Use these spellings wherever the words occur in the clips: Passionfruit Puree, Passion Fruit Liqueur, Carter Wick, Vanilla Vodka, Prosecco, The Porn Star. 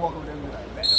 can walk over there and be like, back up time.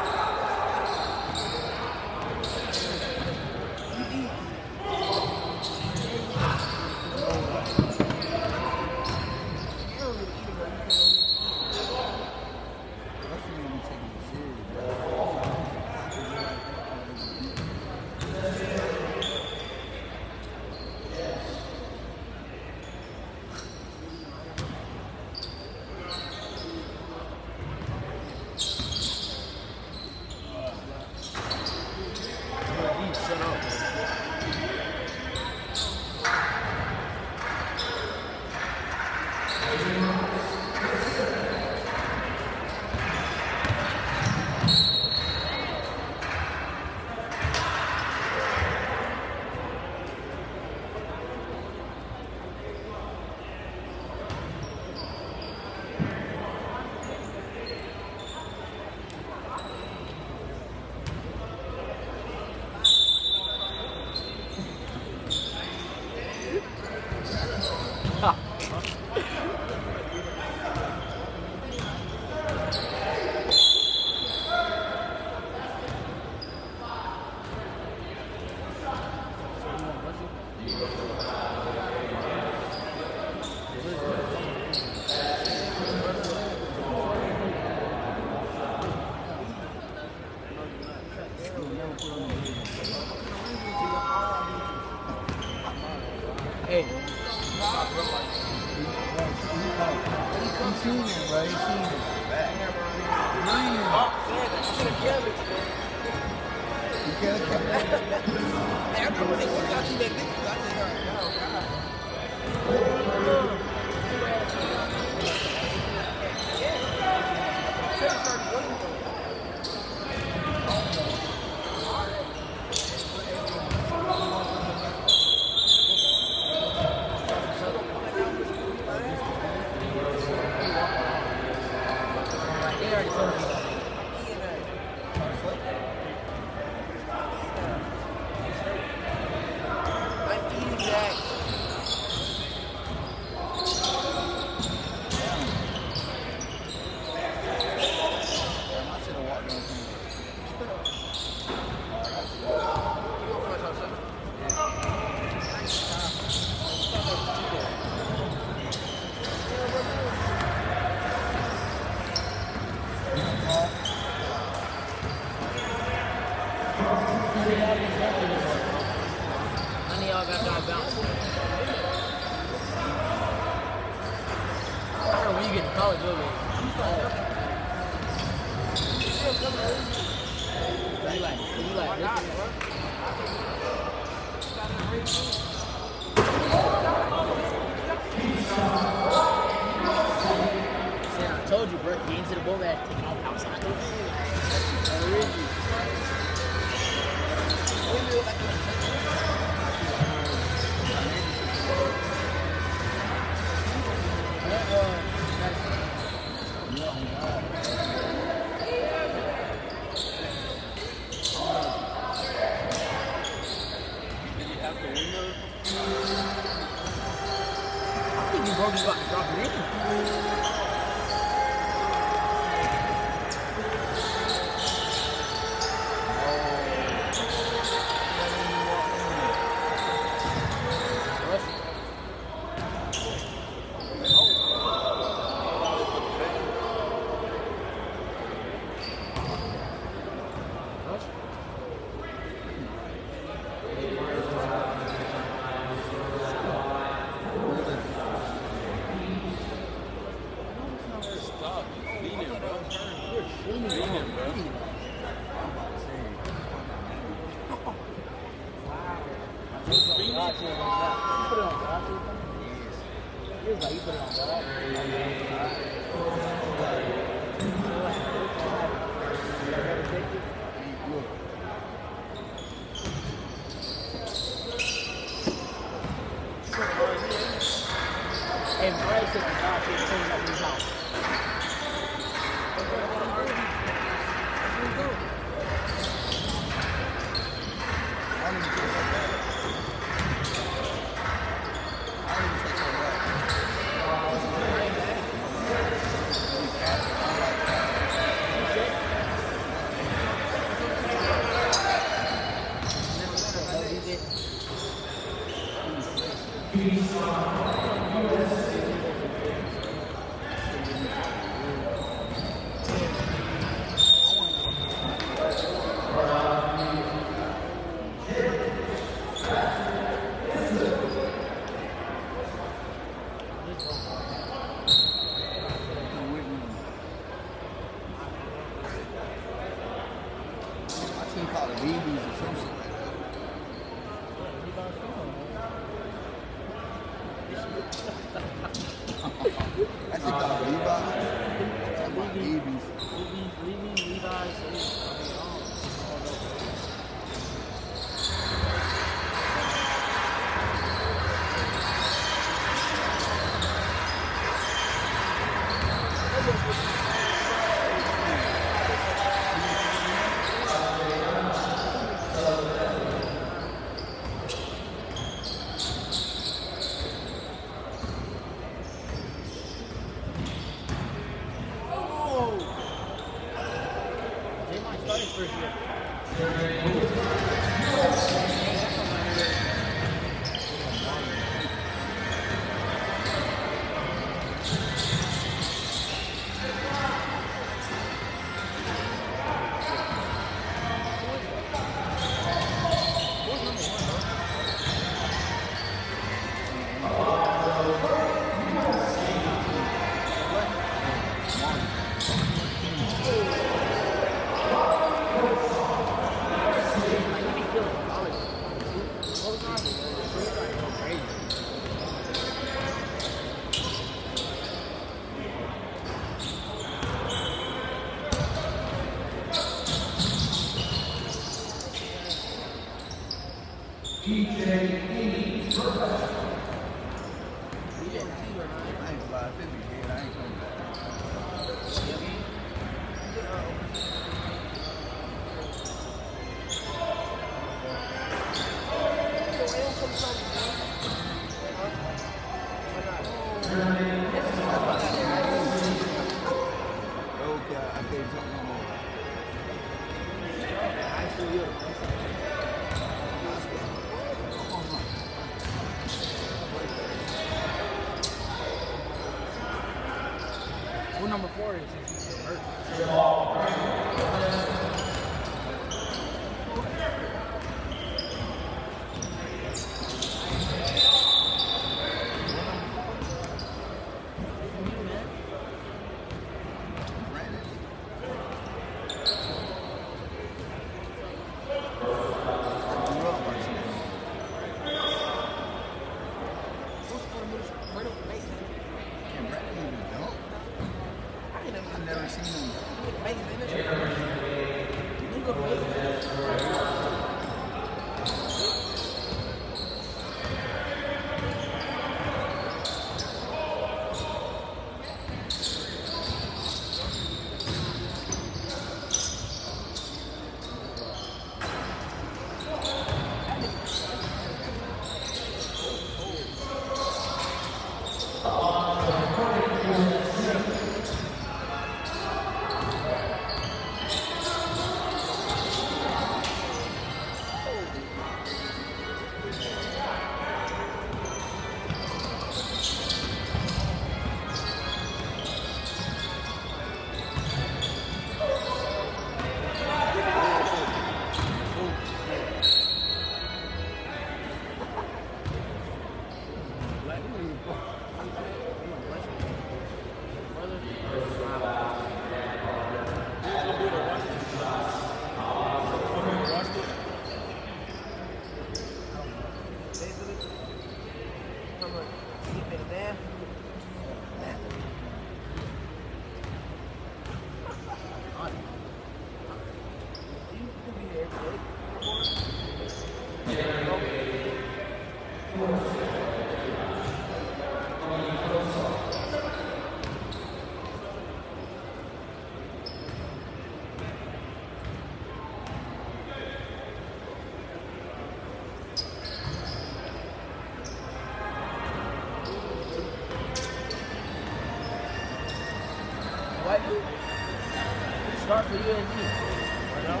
for you and me. I know.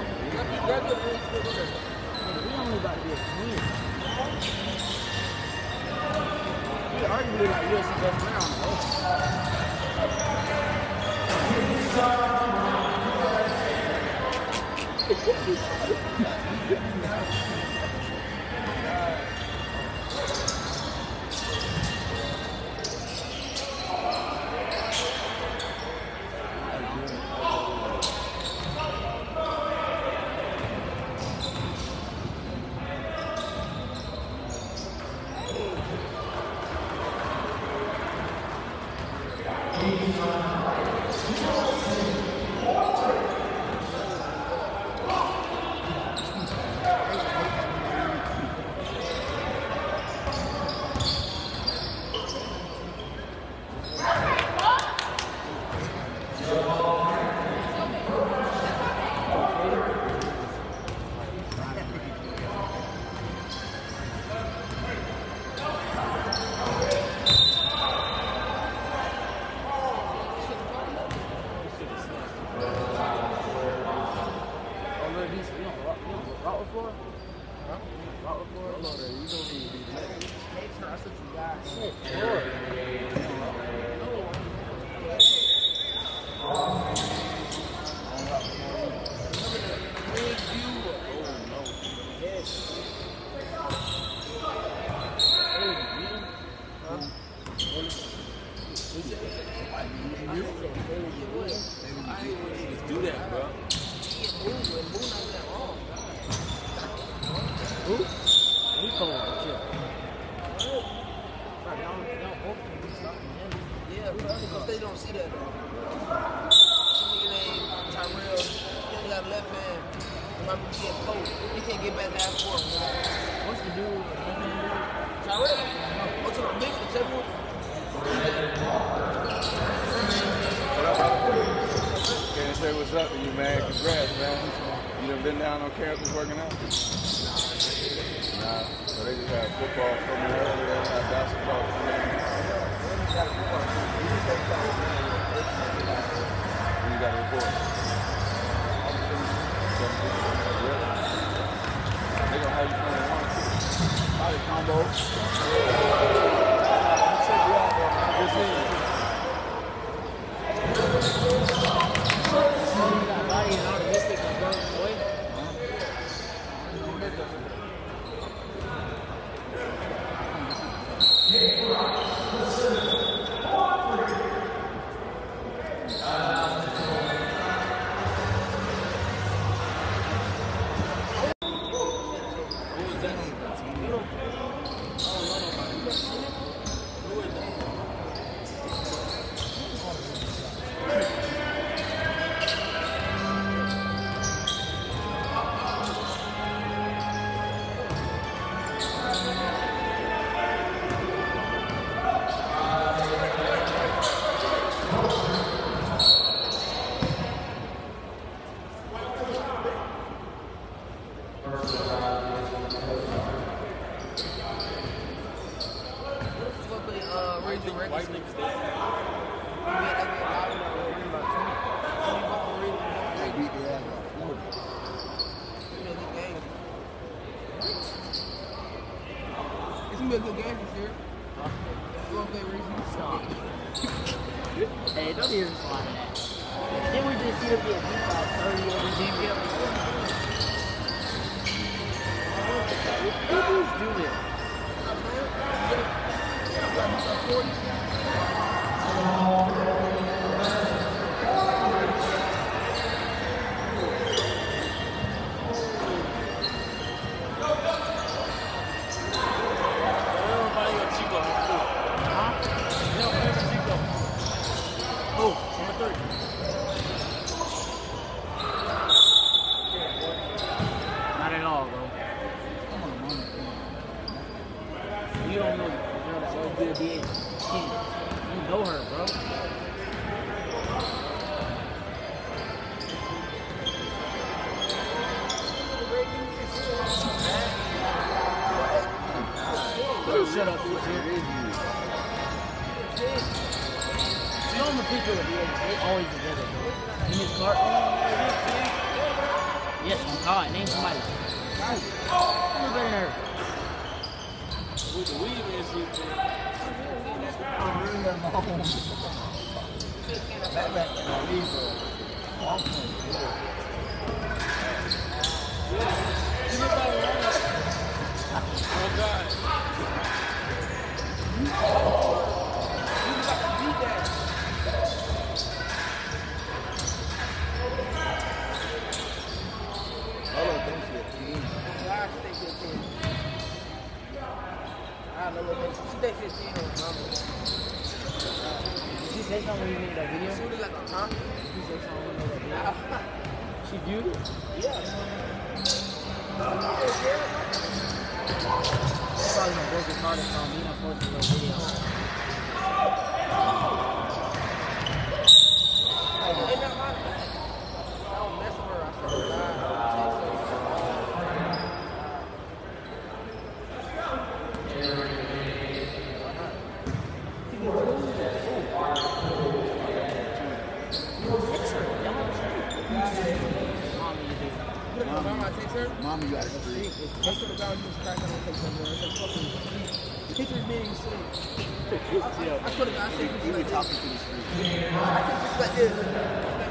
We only about to be a twin. We arguably like you're the best round, You saw him in the picture with you. They always together. Him and Carter. Yes, I'm calling. Name somebody. I'm better than her. With the weed and shit, I'm really at my home. Back to my league, bro. I'm playing good. Oh, God. She viewed it? Yeah. She's probably gonna break his heart on me, unfortunately, no video. I don't mess with her, I said, Mommy, you gotta sleep. That's what about you crack on the fucking pictures being sleep. I could have said you were talking to the street. I could just like this. Like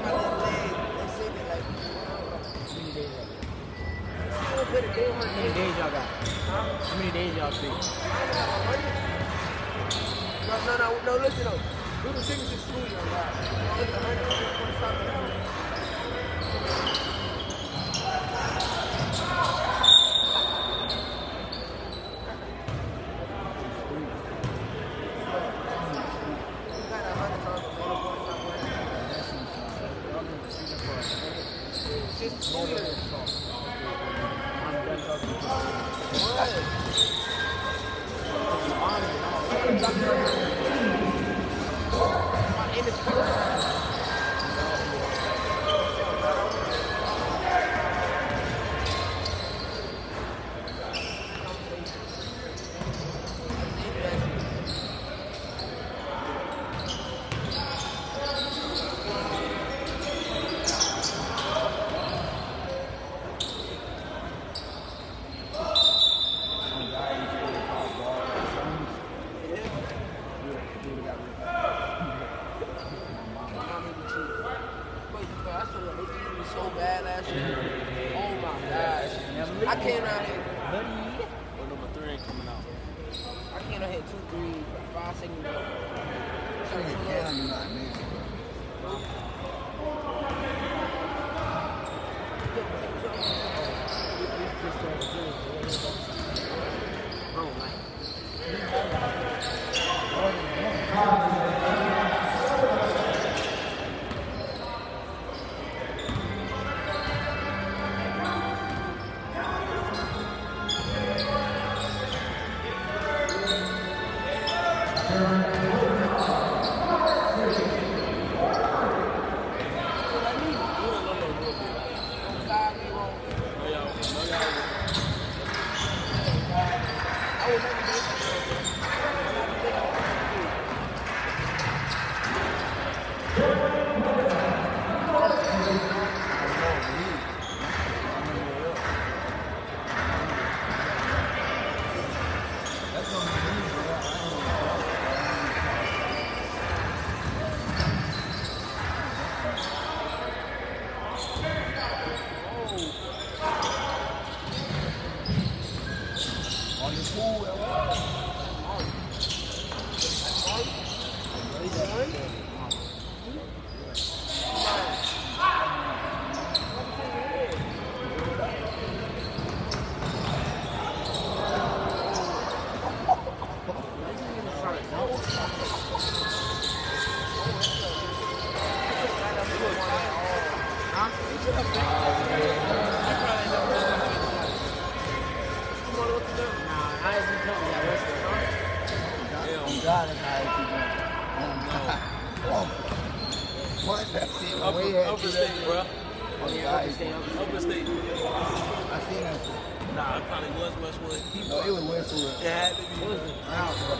my little leg and sleeping like how many days y'all got? How many days y'all sleep? No, listen though. We were singing to school, y'all got. It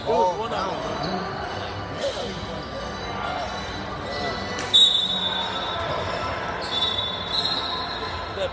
was one of them. I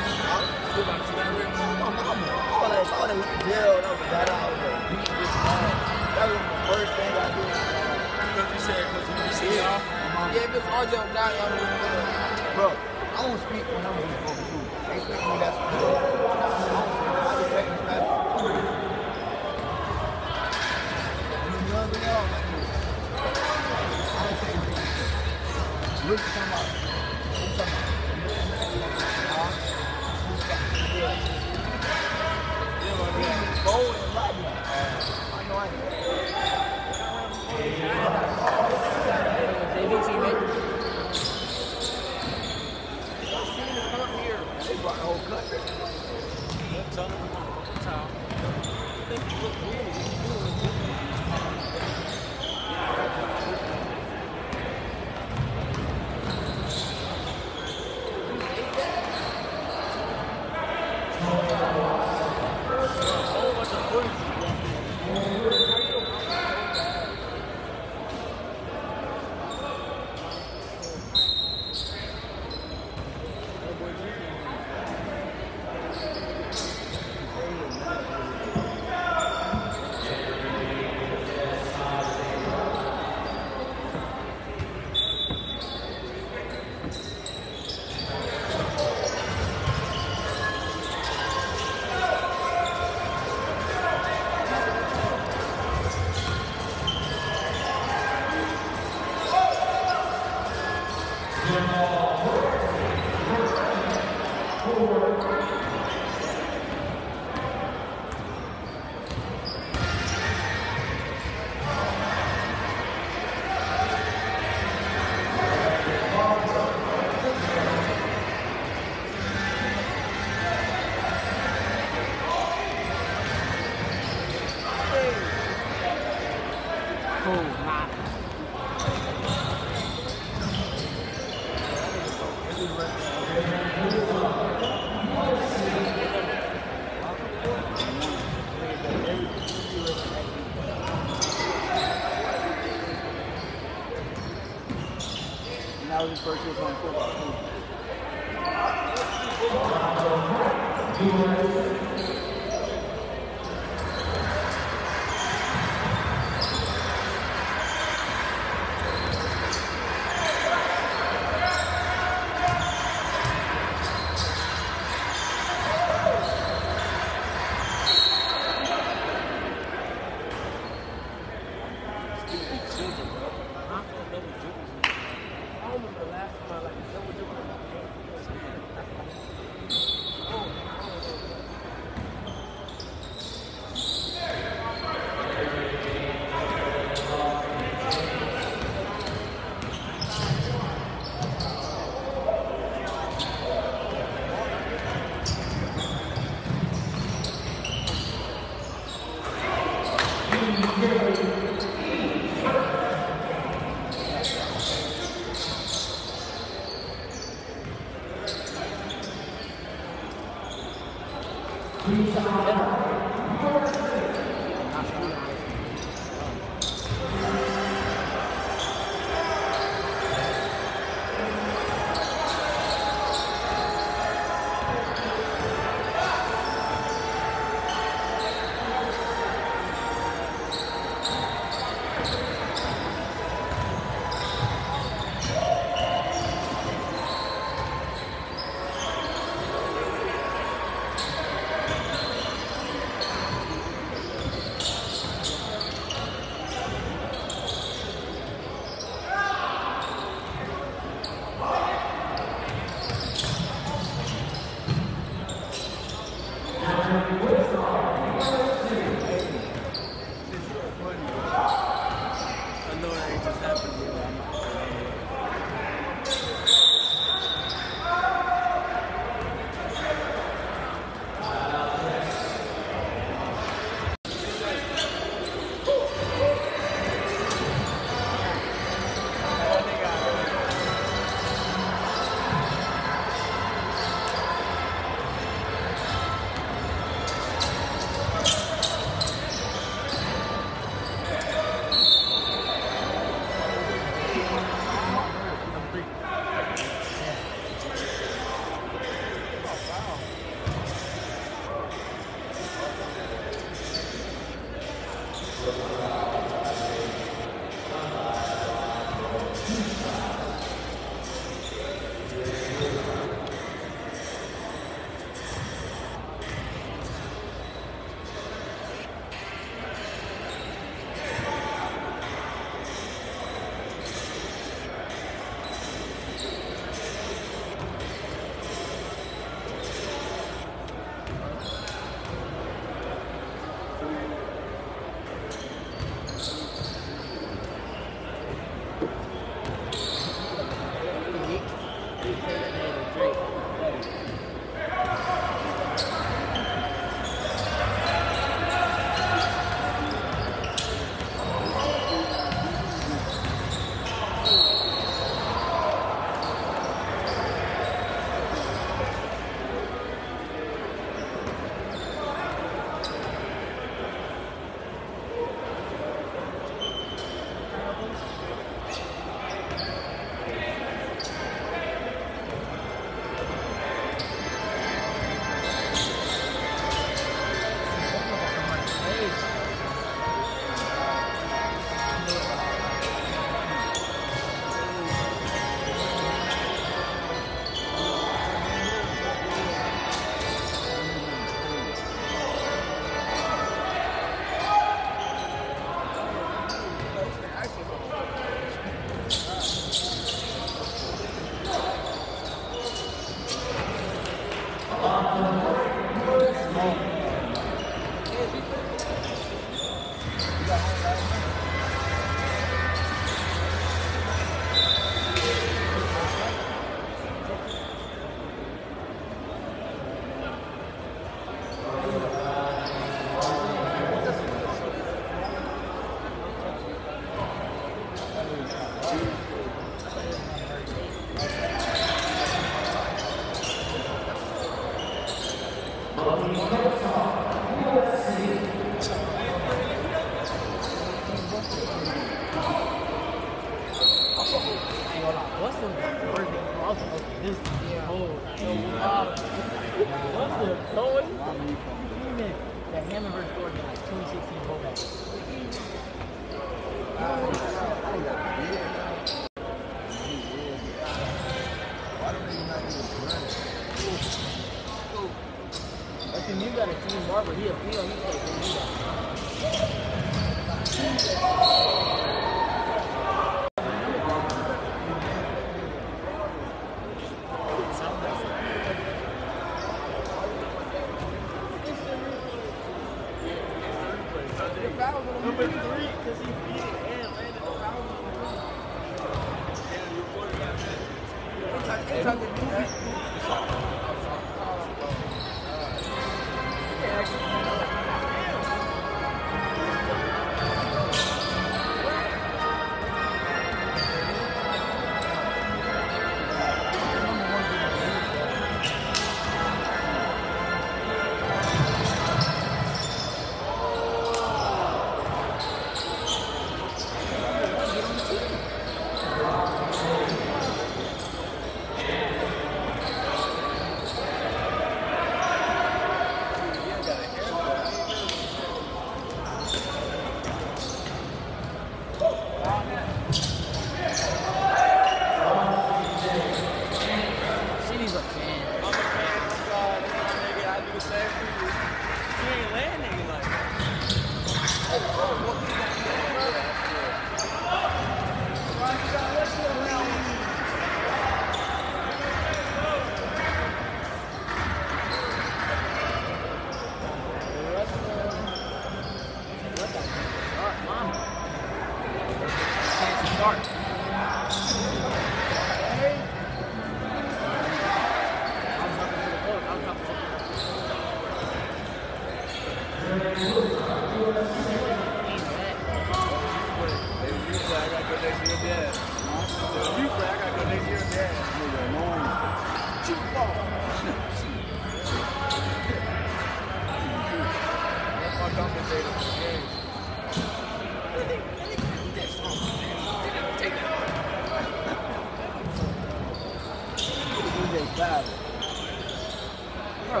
Bro,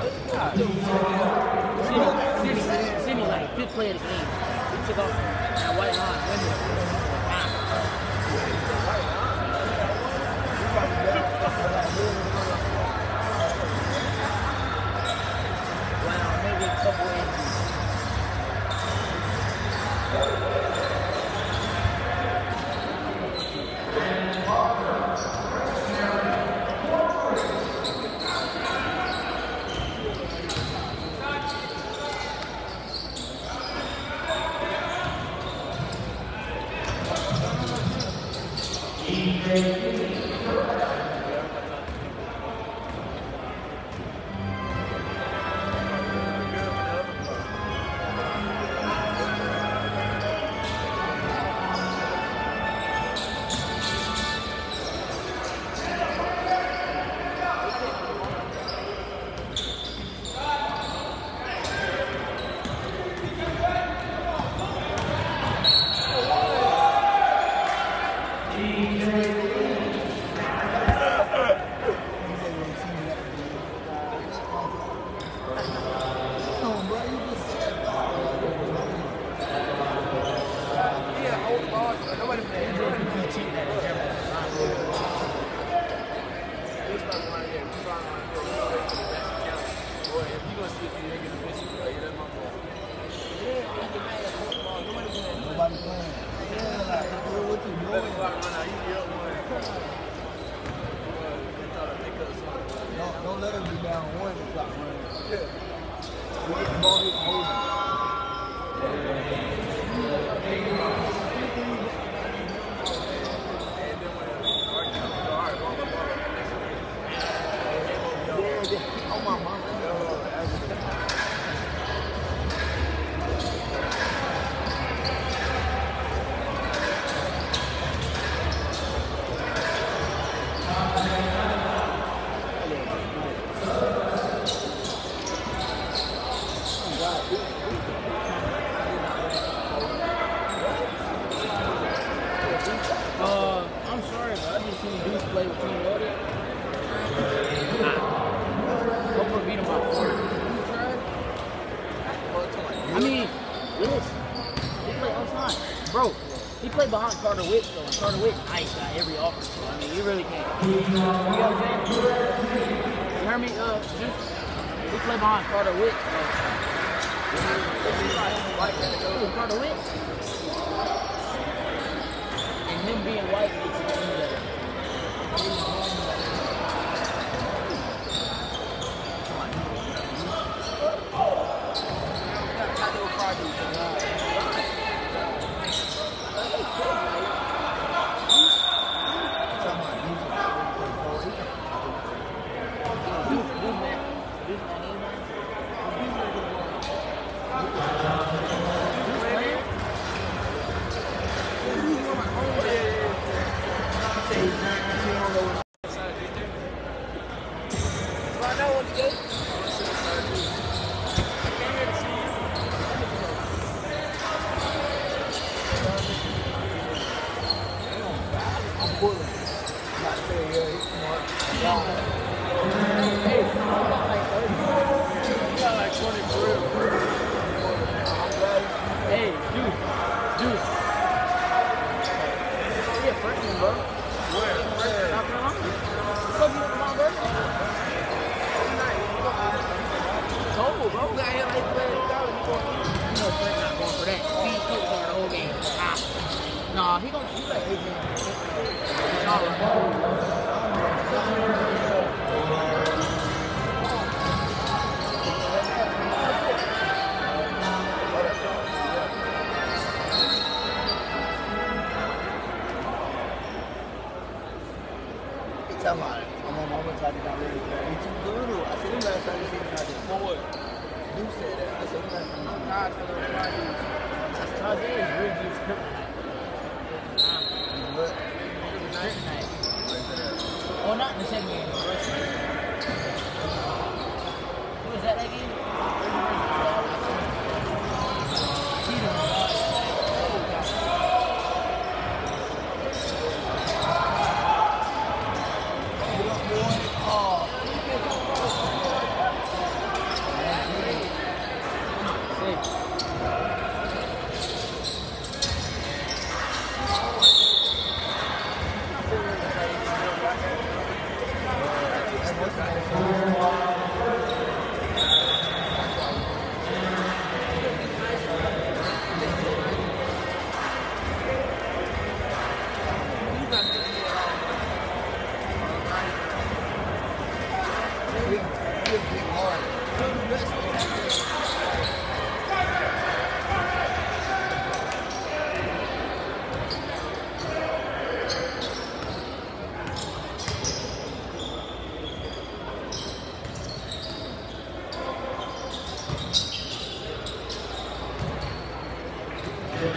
see me like fifth player of the game. took off that white line window. Wow, maybe a couple behind Carter Wick, though. And Carter Wick ice out every offer, so I mean, you really can't. You know what I'm saying? You heard me? We play behind Carter Wick, so. Ooh, Carter Wick? And him being white makes it even better. He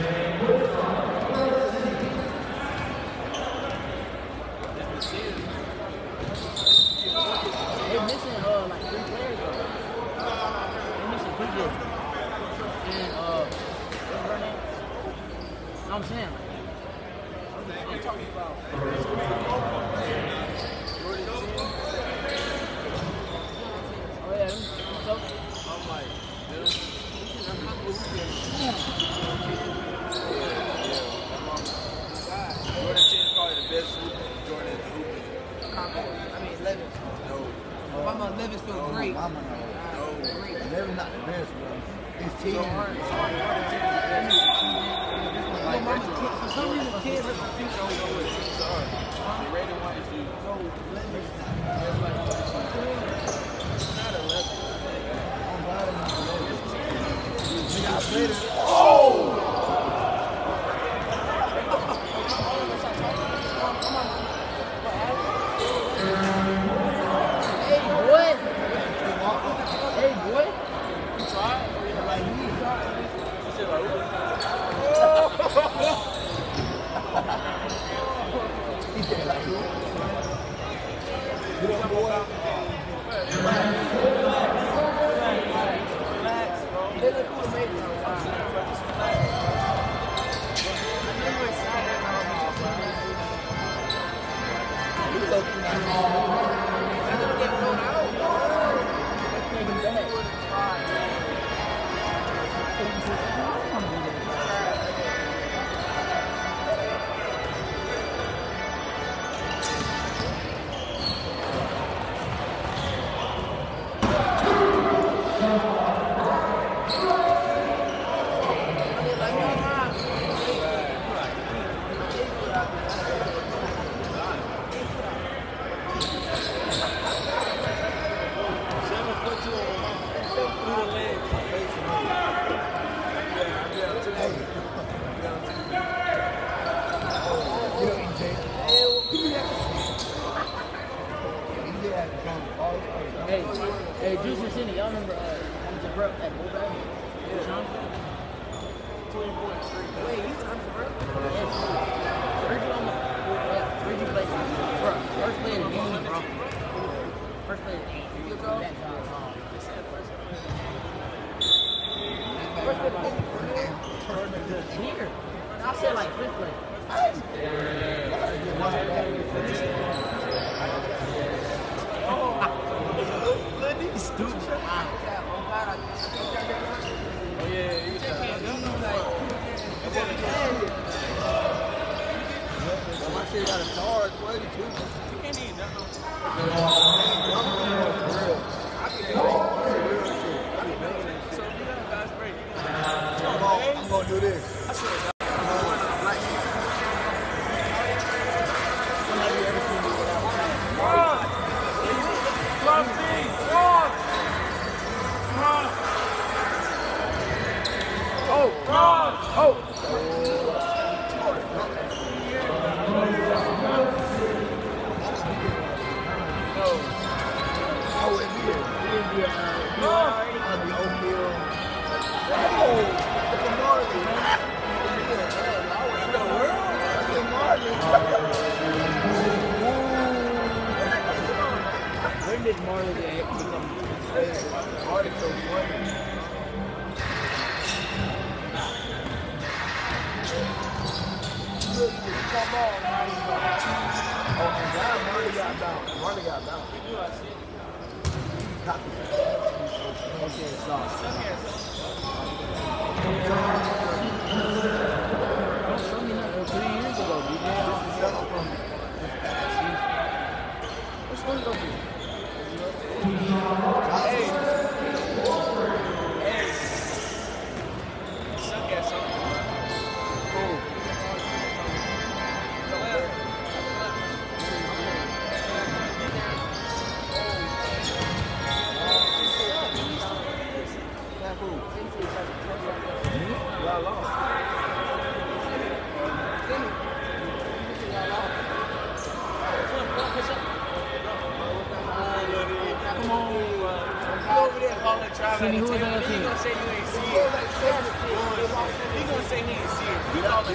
gonna say he ain't see It wasn't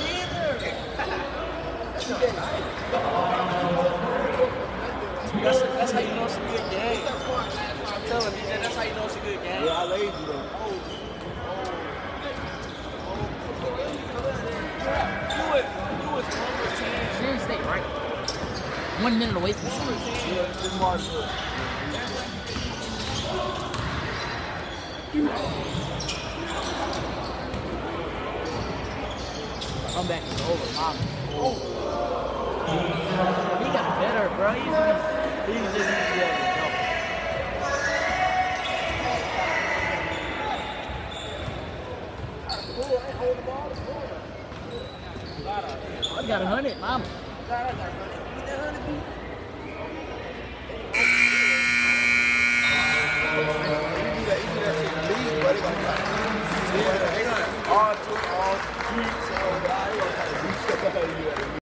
either. That's how you know it's a good game. I'm telling you, that's how you know it's a good game. Yeah, I laid you though. Right. 1 minute away from something. Come back and over. He got better, bro. He's just better. I got 100, mama.